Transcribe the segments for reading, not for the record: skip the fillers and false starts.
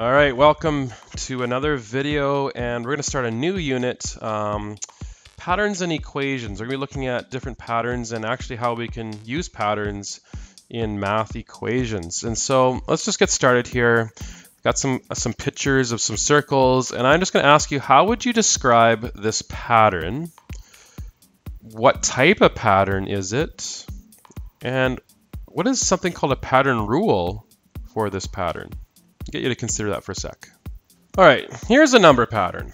All right, welcome to another video, and we're going to start a new unit, patterns and equations. We're going to be looking at different patterns and actually how we can use patterns in math equations. And so let's just get started here. Got some pictures of some circles, and I'm just going to ask you, how would you describe this pattern? What type of pattern is it? And what is something called a pattern rule for this pattern? Get you to consider that for a sec. All right, here's a number pattern.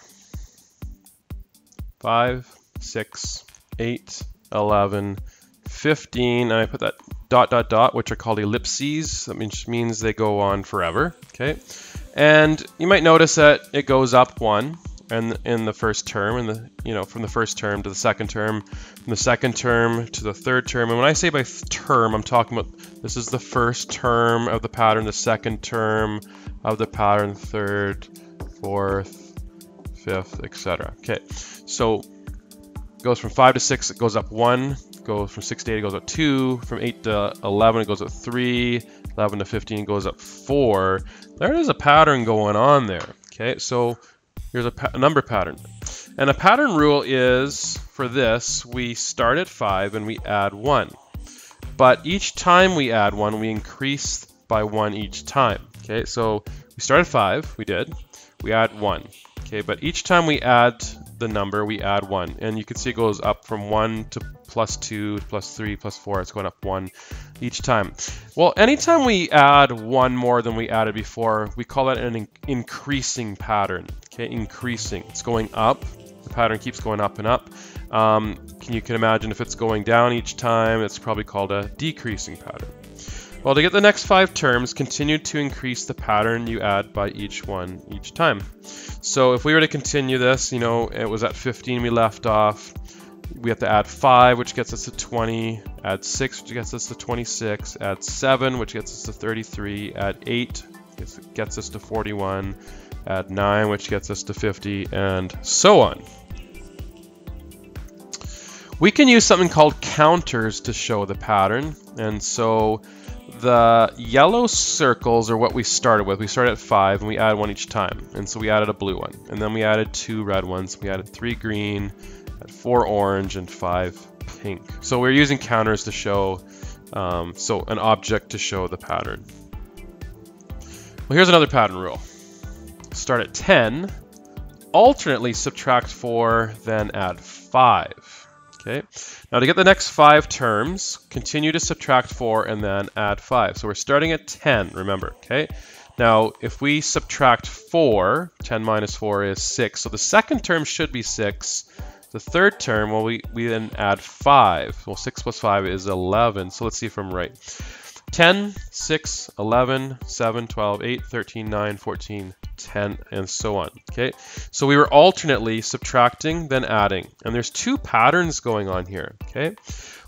5, 6, 8, 11, 15, and I put that dot, dot, dot, which are called ellipses. That means they go on forever, okay? And you might notice that it goes up one and in the first term, and from the first term to the second term, from the second term to the third term. And when I say by term, I'm talking about this is the first term of the pattern, the second term of the pattern, third, fourth, fifth, etc. Okay, so it goes from 5 to 6, it goes up 1. Goes from 6 to 8, it goes up 2. From 8 to 11, it goes up 3. 11 to 15, it goes up 4. There is a pattern going on there. Okay, so here's a number pattern, and a pattern rule is for this: we start at 5 and we add 1, but each time we add 1, we increase by 1 each time. Okay, so we start at 5, we add 1. Okay, but each time we add the number, we add 1, and you can see it goes up from 1 to +2, +3, +4. It's going up 1 each time. Well, anytime we add 1 more than we added before, we call that an increasing pattern. Okay, increasing. It's going up. The pattern keeps going up and up. You can imagine if it's going down each time, it's probably called a decreasing pattern. Well, to get the next 5 terms, continue to increase the pattern you add by each one each time. So if we were to continue this, it was at 15 we left off. We have to add 5, which gets us to 20, add 6, which gets us to 26, add 7, which gets us to 33, add 8, which gets us to 41, add 9, which gets us to 50, and so on. We can use something called counters to show the pattern, and so the yellow circles are what we started with. We started at 5 and we added 1 each time, and so we added a blue one, and then we added 2 red ones, we added 3 green, 4 orange, and 5 pink. So we're using counters to show, an object to show the pattern. Well, here's another pattern rule. Start at 10, alternately subtract 4, then add 5. Okay. Now to get the next 5 terms, continue to subtract 4 and then add 5. So we're starting at 10, remember, okay? Now, if we subtract 4, 10 minus 4 is 6. So the second term should be 6. The third term, well, we then add 5. Well, 6 plus 5 is 11. So let's see if I'm right. 10, 6, 11, 7, 12, 8, 13, 9, 14, 10, and so on. Okay, so we were alternately subtracting, then adding. And there's 2 patterns going on here. Okay,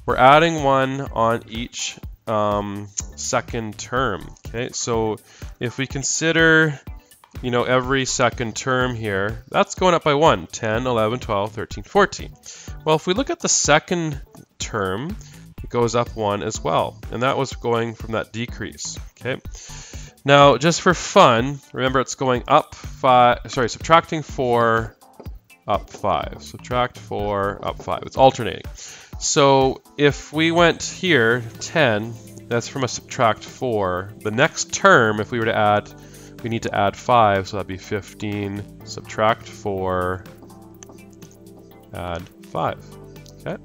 we're adding 1 on each second term. Okay, so if we consider every second term here, that's going up by 1, 10, 11, 12, 13, 14. Well, if we look at the second term, it goes up 1 as well. And that was going from that decrease, okay? Now, just for fun, remember it's going up 5, sorry, subtracting 4, up 5. Subtract 4, up 5. It's alternating. So if we went here, 10, that's from a subtract 4. The next term, if we were to add, we need to add 5, so that'd be 15, subtract 4, add 5, okay?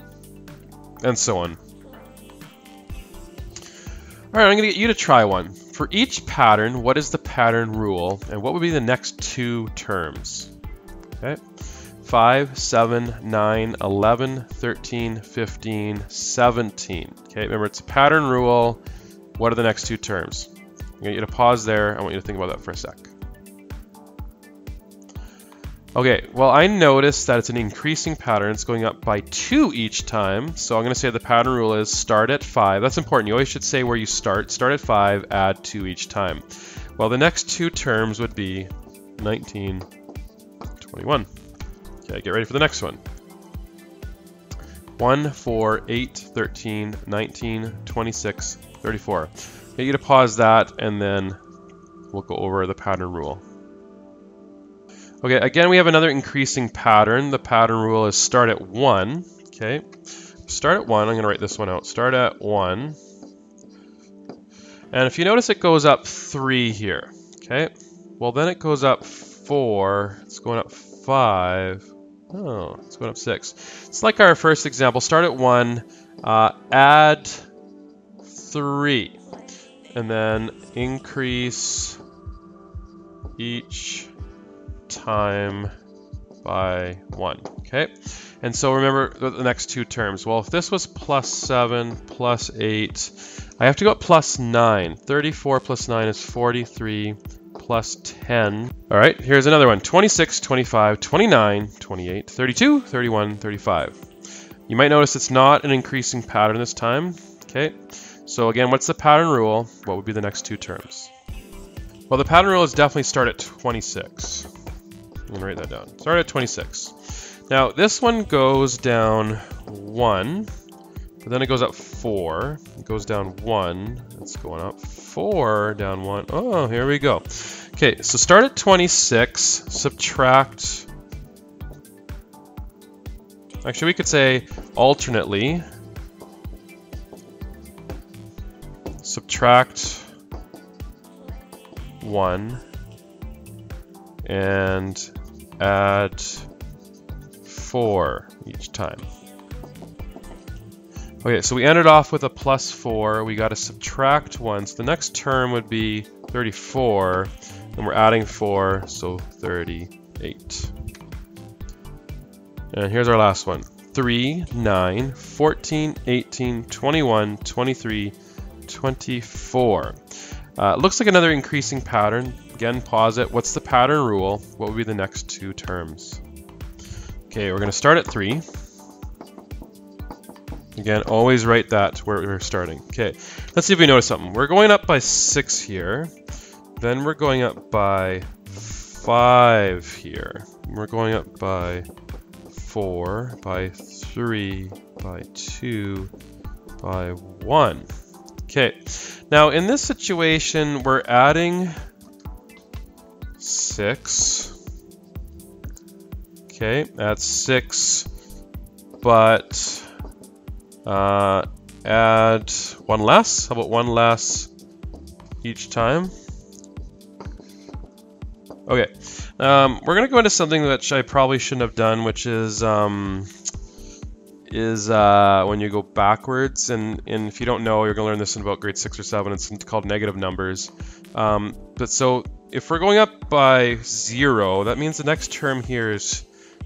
And so on. All right, I'm gonna get you to try one. For each pattern, what is the pattern rule, and what would be the next 2 terms? Okay, 5, 7, 9, 11, 13, 15, 17. Okay, remember it's a pattern rule. What are the next 2 terms? I'm going to get you to pause there. I want you to think about that for a sec. Okay, well, I noticed that it's an increasing pattern. It's going up by 2 each time. So I'm going to say the pattern rule is start at 5. That's important. You always should say where you start. Start at 5, add 2 each time. Well, the next 2 terms would be 19, 21. Okay, get ready for the next one. 1, 4, 8, 13, 19, 26, 34. Get you to pause that and then we'll go over the pattern rule. Okay, again, we have another increasing pattern. The pattern rule is start at 1. Okay, start at 1. I'm going to write this one out. Start at 1. And if you notice, it goes up 3 here. Okay, well, then it goes up 4. It's going up 5. Oh, it's going up 6. It's like our first example. Start at 1, add 3, and then increase each time by 1. Okay, and so remember the next two terms. Well, if this was plus 7, plus 8, I have to go up plus 9. 34 plus 9 is 43, plus 10. All right, here's another one. 26, 25, 29, 28, 32, 31, 35. You might notice it's not an increasing pattern this time. Okay, so again, what's the pattern rule? What would be the next two terms? Well, the pattern rule is definitely start at 26. I'm gonna write that down. Start at 26. Now, this one goes down 1, but then it goes up 4. It goes down 1. It's going up 4, down 1. Oh, here we go. Okay, so start at 26, subtract. Actually, we could say alternately subtract 1 and add 4 each time. Okay, so we ended off with a plus 4. We got to subtract 1. So the next term would be 34, and we're adding 4, so 38. And here's our last one. 3, 9, 14, 18, 21, 23, 24. Looks like another increasing pattern. Again, pause it. What's the pattern rule? What would be the next two terms? Okay, we're going to start at 3. Again, always write that where we're starting. Okay, let's see if we notice something. We're going up by 6 here. Then we're going up by 5 here. We're going up by 4, by 3, by 2, by 1. Okay, now in this situation, we're adding 6. Okay, that's 6, but add 1 less. How about 1 less each time? Okay, we're going to go into something which I probably shouldn't have done, which is when you go backwards, and if you don't know, you're going to learn this in about grade 6 or 7. It's called negative numbers. But so if we're going up by 0, that means the next term here is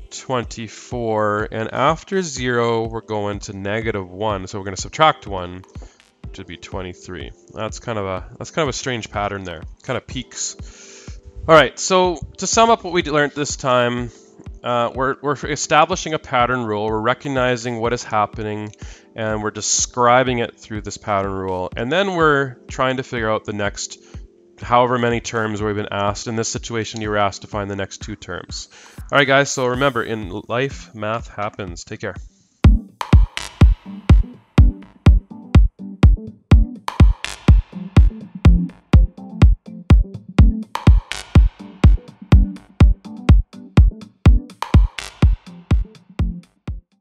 24, and after 0 we're going to negative 1, so we're going to subtract 1, which would be 23. That's kind of a strange pattern there. Kind of peaks. All right, so to sum up what we learned this time, we're establishing a pattern rule. We're recognizing what is happening, and we're describing it through this pattern rule, and then we're trying to figure out the next however many terms we've been asked. In this situation, you were asked to find the next two terms. All right, guys, so remember, in life, math happens. Take care.